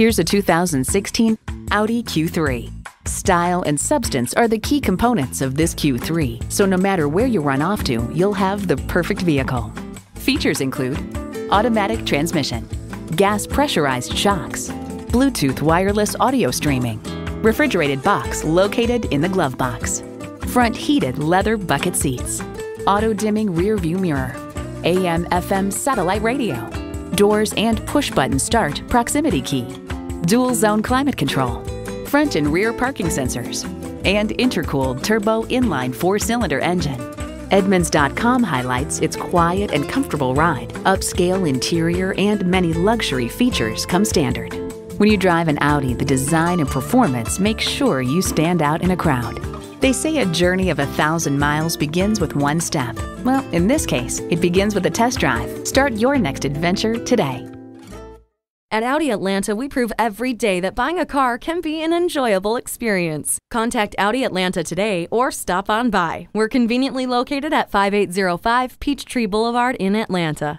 Here's a 2016 Audi Q3. Style and substance are the key components of this Q3, so no matter where you run off to, you'll have the perfect vehicle. Features include automatic transmission, gas pressurized shocks, Bluetooth wireless audio streaming, refrigerated box located in the glove box, front heated leather bucket seats, auto dimming rear view mirror, AM/FM satellite radio, doors and push button start proximity key, dual zone climate control, front and rear parking sensors, and intercooled turbo inline four-cylinder engine. Edmunds.com highlights its quiet and comfortable ride, upscale interior, and many luxury features come standard. When you drive an Audi, the design and performance make sure you stand out in a crowd. They say a journey of 1,000 miles begins with one step. Well, in this case, it begins with a test drive. Start your next adventure today. At Audi Atlanta, we prove every day that buying a car can be an enjoyable experience. Contact Audi Atlanta today or stop on by. We're conveniently located at 5805 Peachtree Boulevard in Atlanta.